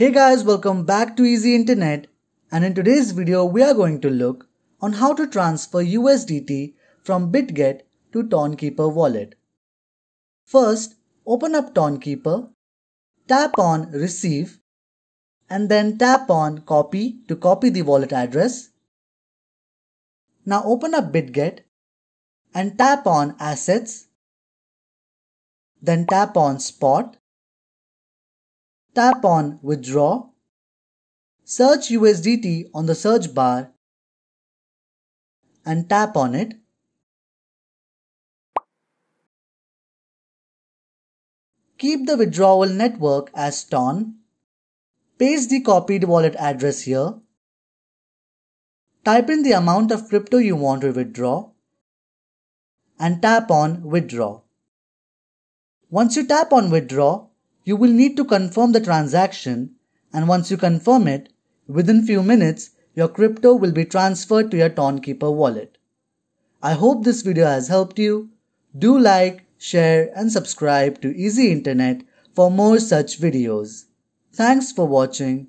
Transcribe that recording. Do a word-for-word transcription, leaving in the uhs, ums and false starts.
Hey guys, welcome back to Easy Internet, and in today's video we are going to look on how to transfer U S D T from Bitget to Tonkeeper wallet. First, open up Tonkeeper, tap on Receive and then tap on Copy to copy the wallet address. Now open up Bitget and tap on Assets, then tap on Spot. Tap on Withdraw, search U S D T on the search bar and tap on it. Keep the withdrawal network as T O N. Paste the copied wallet address here. Type in the amount of crypto you want to withdraw and tap on Withdraw. Once you tap on Withdraw, you will need to confirm the transaction, and once you confirm it, within few minutes your crypto will be transferred to your Tonkeeper wallet. I hope this video has helped you. Do like, share and subscribe to Easy Internet for more such videos. Thanks for watching.